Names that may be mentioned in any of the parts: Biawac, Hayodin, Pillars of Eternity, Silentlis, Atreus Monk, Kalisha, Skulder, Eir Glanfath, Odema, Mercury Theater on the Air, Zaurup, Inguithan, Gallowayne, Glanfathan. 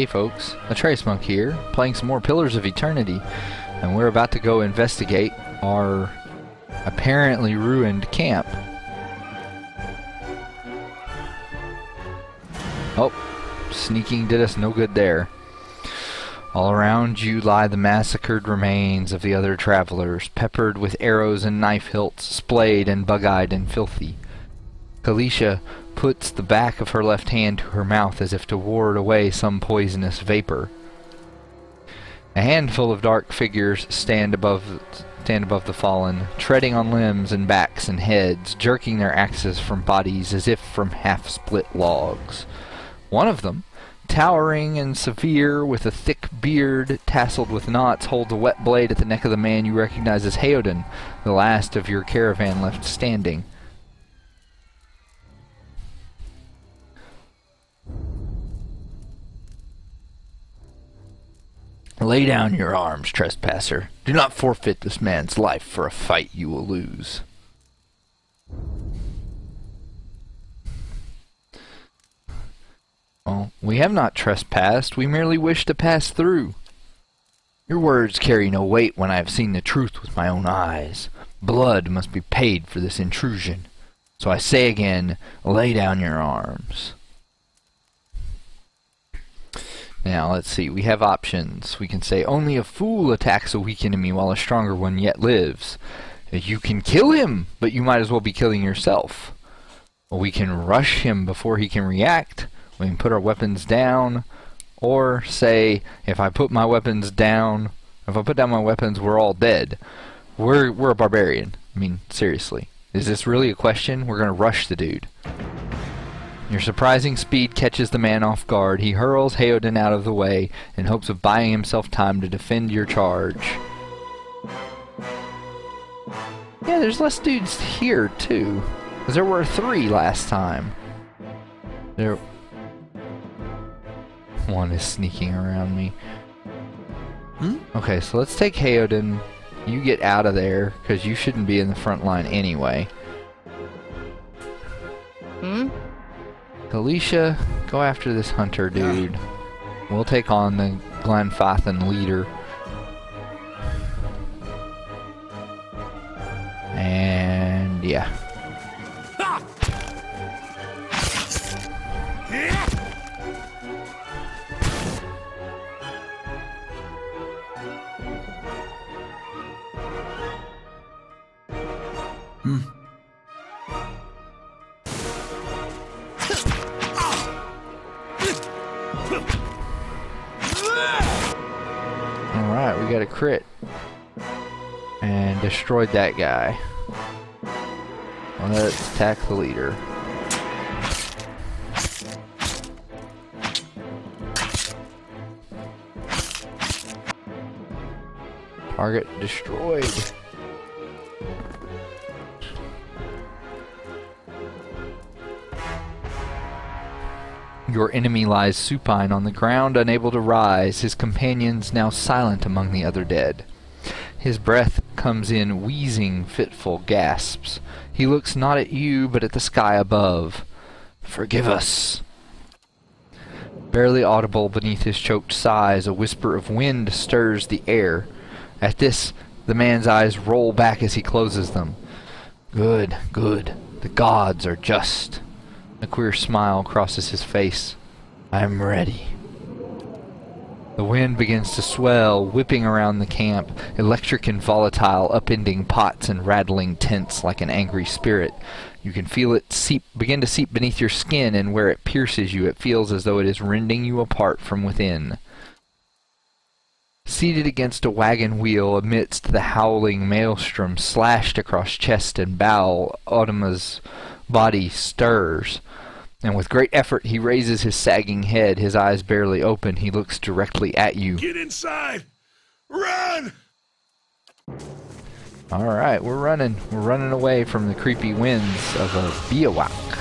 Hey folks, Atreus Monk here, playing some more Pillars of Eternity, and we're about to go investigate our apparently ruined camp. Oh, sneaking did us no good there. All around you lie the massacred remains of the other travelers, peppered with arrows and knife hilts, splayed and bug-eyed and filthy. Kalisha puts the back of her left hand to her mouth as if to ward away some poisonous vapor. A handful of dark figures stand above the fallen, treading on limbs and backs and heads, jerking their axes from bodies as if from half-split logs. One of them, towering and severe, with a thick beard tasseled with knots, holds a wet blade at the neck of the man you recognize as Hayodin, the last of your caravan left standing. Lay down your arms, trespasser. Do not forfeit this man's life for a fight you will lose. Well, we have not trespassed. We merely wish to pass through. Your words carry no weight when I have seen the truth with my own eyes. Blood must be paid for this intrusion. So I say again, lay down your arms. Now, let's see, we have options. We can say, only a fool attacks a weak enemy while a stronger one yet lives. You can kill him, but you might as well be killing yourself. Or we can rush him before he can react. We can put our weapons down. Or say, if I put down my weapons, we're all dead. We're a barbarian. I mean, seriously. Is this really a question? We're gonna rush the dude. Your surprising speed catches the man off guard. He hurls Hayodin out of the way in hopes of buying himself time to defend your charge. Yeah, there's less dudes here, too. Because there were 3 last time. One is sneaking around me. Okay, so let's take Hayodin. You get out of there, because you shouldn't be in the front line anyway. Kalisha, go after this hunter dude. We'll take on the Glanfathan leader. And yeah. Alright, we got a crit. And destroyed that guy. Let's attack the leader. Target destroyed. Your enemy lies supine on the ground, unable to rise, his companions now silent among the other dead. His breath comes in wheezing, fitful gasps. He looks not at you, but at the sky above. Forgive us. Barely audible beneath his choked sighs, a whisper of wind stirs the air. At this, the man's eyes roll back as he closes them. Good, good. The gods are just. A queer smile crosses his face. I'm ready. The wind begins to swell, whipping around the camp, electric and volatile, upending pots and rattling tents like an angry spirit. You can feel it begin to seep beneath your skin, and where it pierces you, it feels as though it is rending you apart from within. Seated against a wagon wheel amidst the howling maelstrom slashed across chest and bowel, Odema's body stirs, and with great effort he raises his sagging head, his eyes barely open. He looks directly at you. Get inside! Run! Alright, we're running. We're running away from the creepy winds of a Biawac.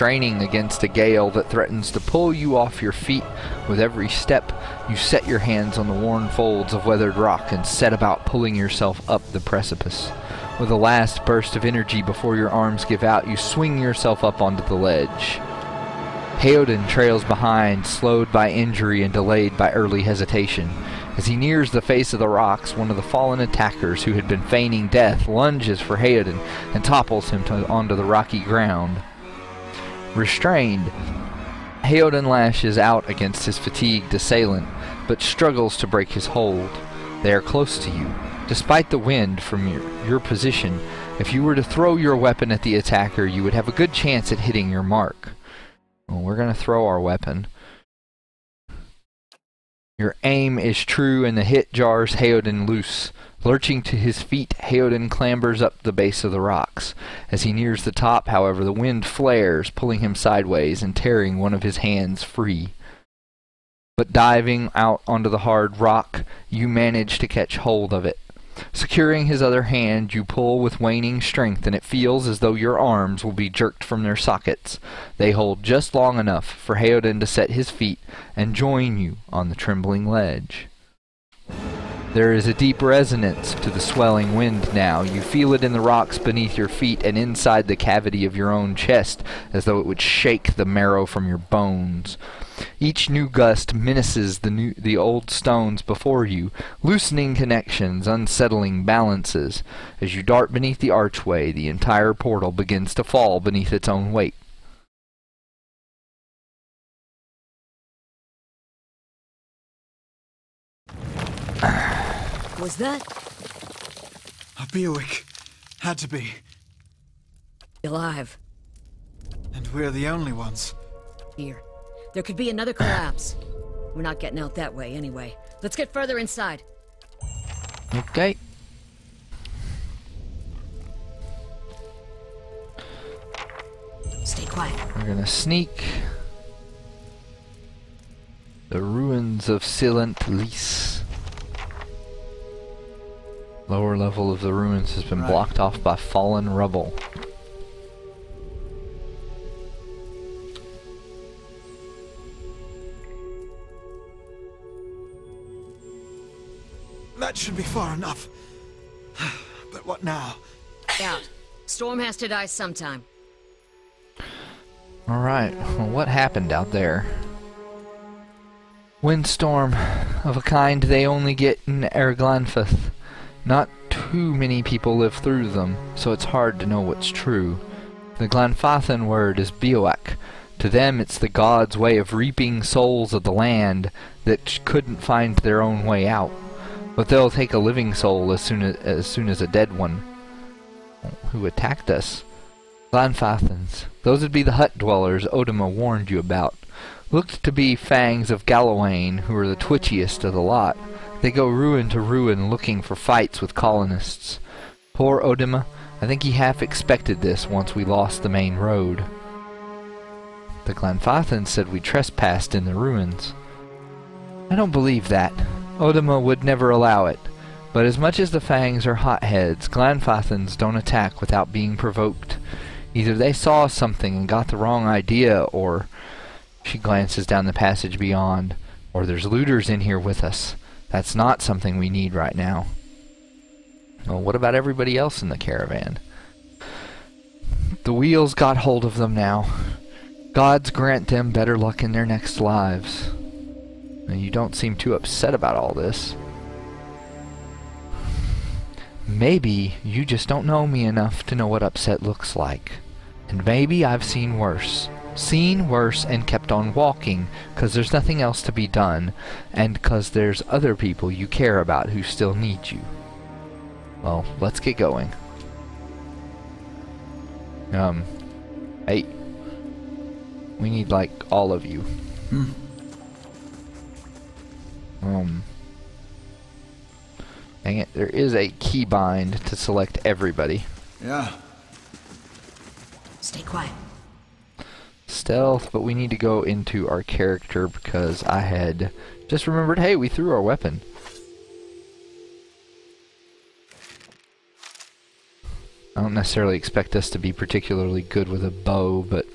straining against a gale that threatens to pull you off your feet. With every step, you set your hands on the worn folds of weathered rock and set about pulling yourself up the precipice. With a last burst of energy before your arms give out, you swing yourself up onto the ledge. Hayodin trails behind, slowed by injury and delayed by early hesitation. As he nears the face of the rocks, one of the fallen attackers who had been feigning death lunges for Hayodin and topples him onto the rocky ground. Restrained, Hayodin lashes out against his fatigued assailant, but struggles to break his hold. They are close to you. Despite the wind from your position, if you were to throw your weapon at the attacker, you would have a good chance at hitting your mark. Well, we're going to throw our weapon. Your aim is true and the hit jars Hayodin loose. Lurching to his feet, Hayodin clambers up the base of the rocks. As he nears the top, however, the wind flares, pulling him sideways and tearing one of his hands free. But diving out onto the hard rock, you manage to catch hold of it. Securing his other hand, you pull with waning strength, and it feels as though your arms will be jerked from their sockets. They hold just long enough for Hayodin to set his feet and join you on the trembling ledge. There is a deep resonance to the swelling wind now. You feel it in the rocks beneath your feet and inside the cavity of your own chest, as though it would shake the marrow from your bones. Each new gust menaces the old stones before you, loosening connections, unsettling balances. As you dart beneath the archway, the entire portal begins to fall beneath its own weight. Was that? A Biawac. Had to be. Alive. And we're the only ones. Here. There could be another collapse. We're not getting out that way anyway. Let's get further inside. Okay. Stay quiet. We're gonna sneak. The ruins of Silentlis. Lower level of the ruins has been blocked off by fallen rubble. That should be far enough. But what now? Out. Storm has to die sometime. Alright, well, what happened out there? Windstorm. Of a kind they only get in Eir Glanfath. Not too many people live through them, so it's hard to know what's true. The Glanfathan word is Biawac. To them, it's the gods' way of reaping souls of the land that couldn't find their own way out. But they'll take a living soul as soon as a dead one. Who attacked us? Glanfathans. Those would be the hut dwellers Odema warned you about. Looked to be fangs of Gallowayne, who are the twitchiest of the lot. They go ruin to ruin looking for fights with colonists. Poor Odema, I think he half expected this once we lost the main road. The Glanfathans said we trespassed in the ruins. I don't believe that. Odema would never allow it. But as much as the Fangs are hotheads, Glanfathans don't attack without being provoked. Either they saw something and got the wrong idea, or... She glances down the passage beyond. Or there's looters in here with us. That's not something we need right now. Well, what about everybody else in the caravan? The wheels got hold of them now. Gods grant them better luck in their next lives. Now, you don't seem too upset about all this. Maybe you just don't know me enough to know what upset looks like. And maybe I've seen worse. Seen worse and kept on walking, cause there's nothing else to be done, and cause there's other people you care about who still need you. Well, let's get going. Hey. We need, like, all of you. Dang it, there is a keybind to select everybody. Yeah. Stay quiet. Stealth, but we need to go into our character because I had just remembered, hey, we threw our weapon. I don't necessarily expect us to be particularly good with a bow, but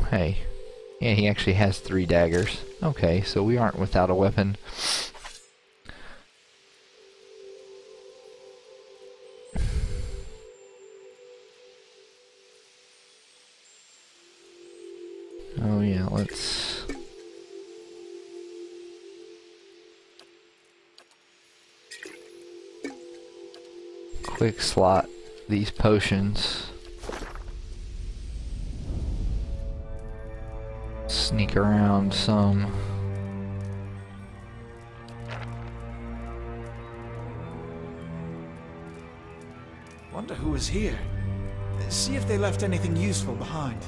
Oh, hey. Yeah, he actually has 3 daggers. Okay, so we aren't without a weapon. Oh yeah, let's... quick slot these potions. Sneak around some. Wonder who was here. See if they left anything useful behind.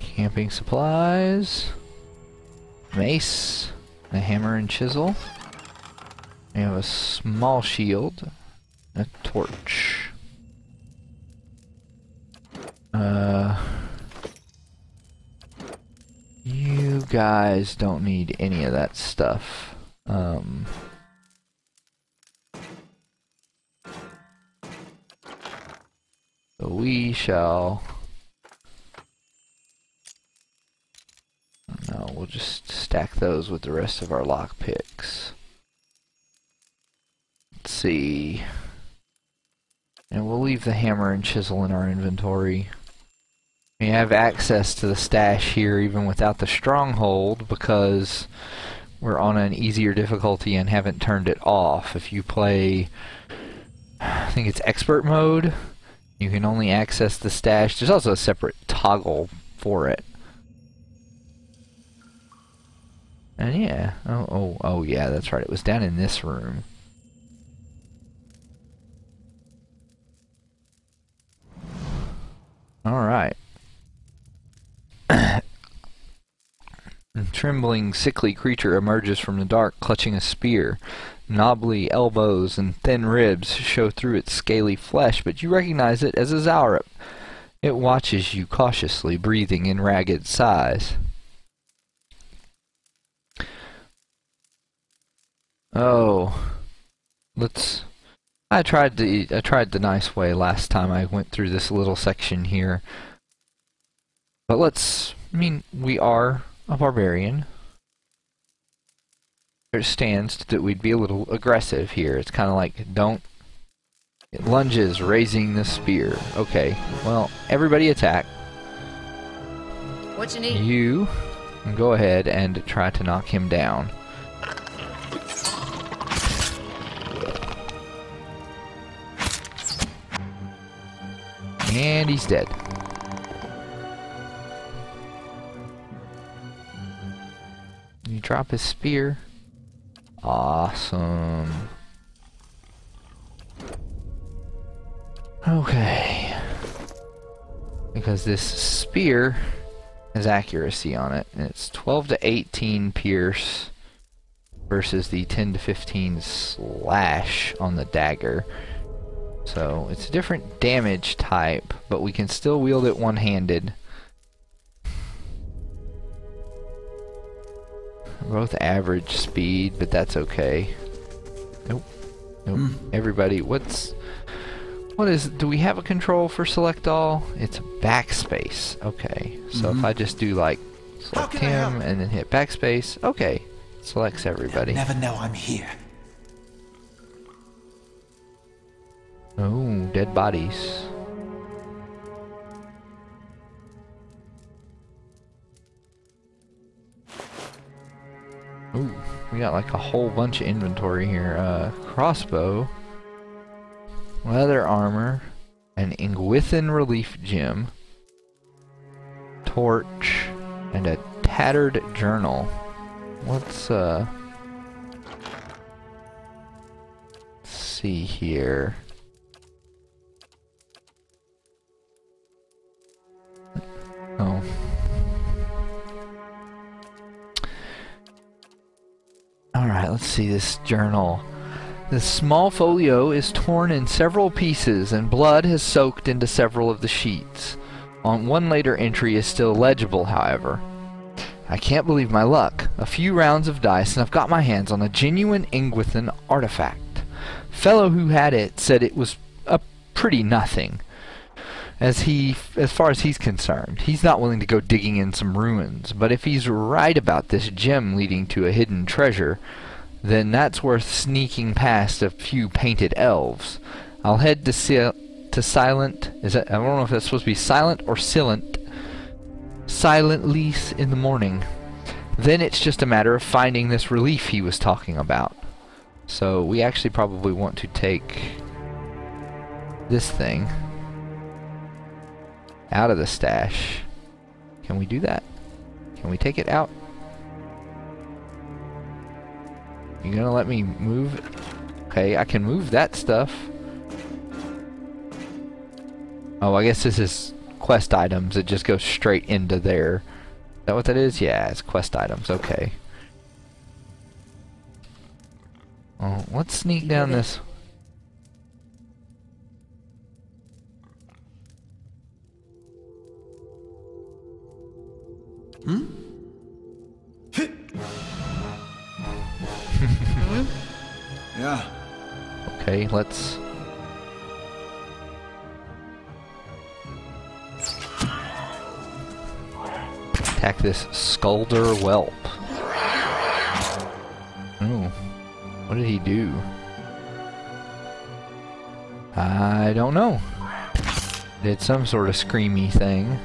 Camping supplies, mace, a hammer and chisel. We have a small shield, a torch. You guys don't need any of that stuff. So we shall... no, we'll just stack those with the rest of our lockpicks. Let's see. And we'll leave the hammer and chisel in our inventory. We have access to the stash here even without the stronghold because we're on an easier difficulty and haven't turned it off. If you play, I think it's expert mode, you can only access the stash. There's also a separate toggle for it. And yeah, oh yeah, that's right, it was down in this room. Alright. A trembling, sickly creature emerges from the dark, clutching a spear. Knobbly elbows and thin ribs show through its scaly flesh, but you recognize it as a Zaurup. It watches you cautiously, breathing in ragged sighs. Oh, let's... I tried the nice way last time I went through this little section here. But let's... I mean, we are a barbarian. There stands that we'd be a little aggressive here. It's kind of like, don't... It lunges, raising the spear. Okay, well, everybody attack. What you need? You go ahead and try to knock him down. And he's dead. You drop his spear. Awesome. Okay. Because this spear has accuracy on it, and it's 12 to 18 pierce versus the 10 to 15 slash on the dagger. So, it's a different damage type, but we can still wield it one-handed. Both average speed, but that's okay. Nope. Nope. Everybody, what is... Do we have a control for select all? It's backspace. Okay. So if I just do, like, select him and then hit backspace, okay. Selects everybody. They'll never know I'm here. Oh, dead bodies. Ooh, we got like a whole bunch of inventory here. Crossbow, leather armor, an Inguithan relief gem, torch, and a tattered journal. Let's see here. Oh. Alright, let's see this journal. The small folio is torn in several pieces, and blood has soaked into several of the sheets. On one later entry is still legible, however. I can't believe my luck. A few rounds of dice, and I've got my hands on a genuine Inguithan artifact. Fellow who had it said it was a pretty nothing. as far as he's concerned. He's not willing to go digging in some ruins, but if he's right about this gem leading to a hidden treasure, then that's worth sneaking past a few painted elves. I'll head to Silent... Is that, I don't know if that's supposed to be Silent or Silent. Silentlis in the morning. Then it's just a matter of finding this relief he was talking about. So we actually probably want to take this thing out of the stash. Can we do that? Can we take it out? You gonna let me move? Okay, I can move that stuff. Oh, I guess this is quest items. It just goes straight into there. Is that what that is? Yeah, it's quest items. Okay. Oh, let's sneak down this. Hmm? Yeah. Okay, let's... attack this Skulder Whelp. Ooh. What did he do? I don't know. Did some sort of screamy thing.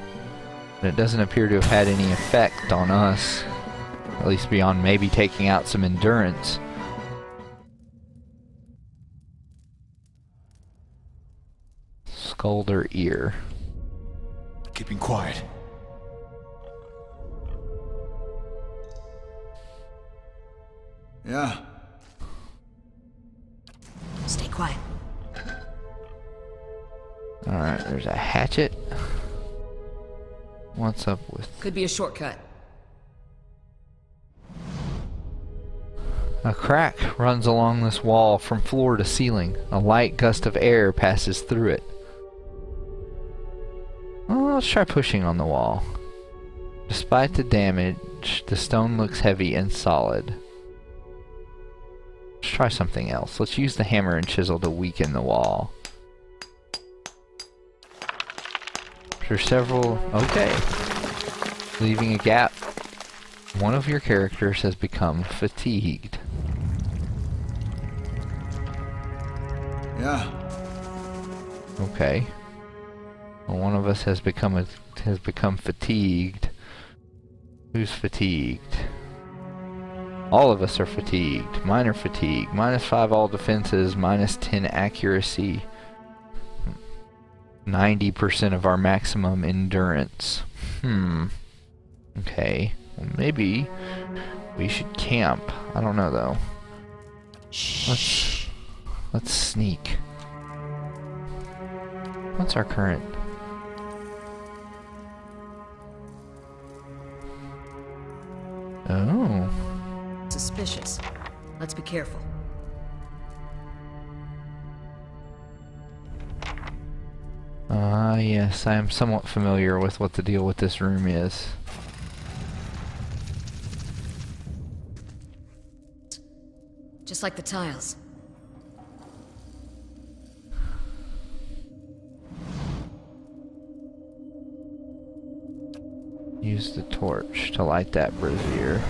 But it doesn't appear to have had any effect on us. At least beyond maybe taking out some endurance. Skulder Eir. Keeping quiet. Yeah. Stay quiet. Alright, there's a hatchet. What's up with... Could be a shortcut. A crack runs along this wall from floor to ceiling. A light gust of air passes through it. Well, let's try pushing on the wall. Despite the damage, the stone looks heavy and solid. Let's try something else. Let's use the hammer and chisel to weaken the wall. After several... Okay. Leaving a gap. One of your characters has become fatigued. Yeah. Okay. Well, one of us has become fatigued. Who's fatigued? All of us are fatigued. Mine are fatigued. -5 all defenses, -10 accuracy. 90% of our maximum endurance. Okay. Well, maybe we should camp. I don't know though. Let's sneak. What's our current? Oh. Suspicious. Let's be careful. Ah, yes, I am somewhat familiar with what the deal with this room is. Just like the tiles. Use the torch to light that brazier.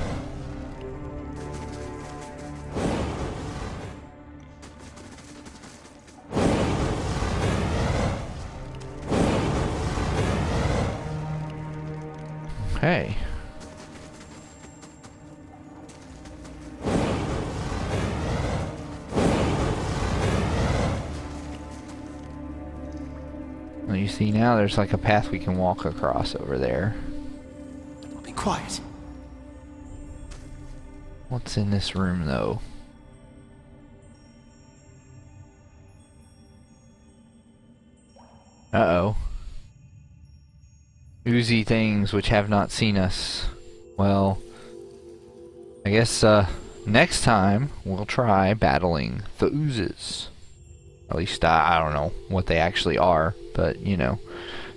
Okay. Well, you see now there's like a path we can walk across over there. Be quiet. What's in this room though? Uh-oh. Oozy things which have not seen us. Well, I guess next time we'll try battling the oozes. At least I don't know what they actually are, but you know,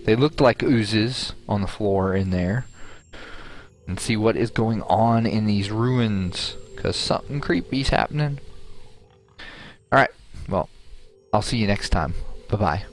they looked like oozes on the floor in there. And see what is going on in these ruins, because something creepy's happening. Alright, well, I'll see you next time. Bye-bye.